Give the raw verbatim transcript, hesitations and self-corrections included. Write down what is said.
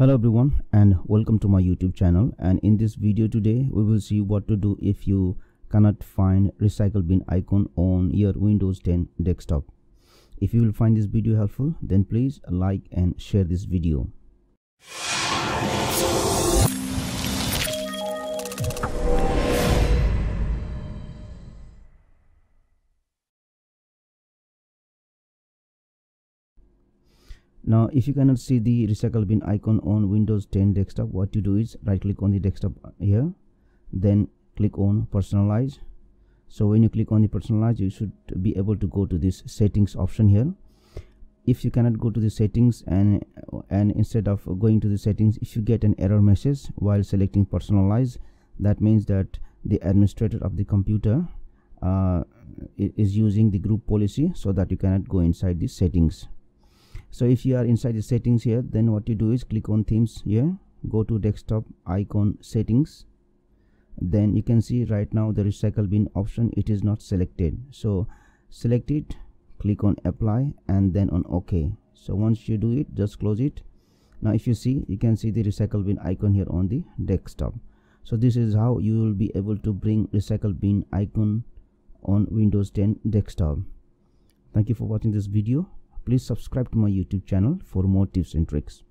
Hello everyone and welcome to my YouTube channel, and in this video today we will see what to do if you cannot find recycle bin icon on your Windows ten desktop. If you will find this video helpful, then please like and share this video. Now, if you cannot see the recycle bin icon on Windows ten desktop, what you do is right click on the desktop here, then click on personalize. So when you click on the personalize, you should be able to go to this settings option here. If you cannot go to the settings and and instead of going to the settings, if you get an error message while selecting personalize, that means that the administrator of the computer uh, is using the group policy, so that you cannot go inside the settings. So if you are inside the settings here, then what you do is click on themes here, go to desktop icon settings. Then you can see right now the recycle bin option, it is not selected, so select it, click on apply and then on OK. So once you do it, just close it. Now if you see, you can see the recycle bin icon here on the desktop. So this is how you will be able to bring recycle bin icon on Windows ten desktop. Thank you for watching this video. Please subscribe to my YouTube channel for more tips and tricks.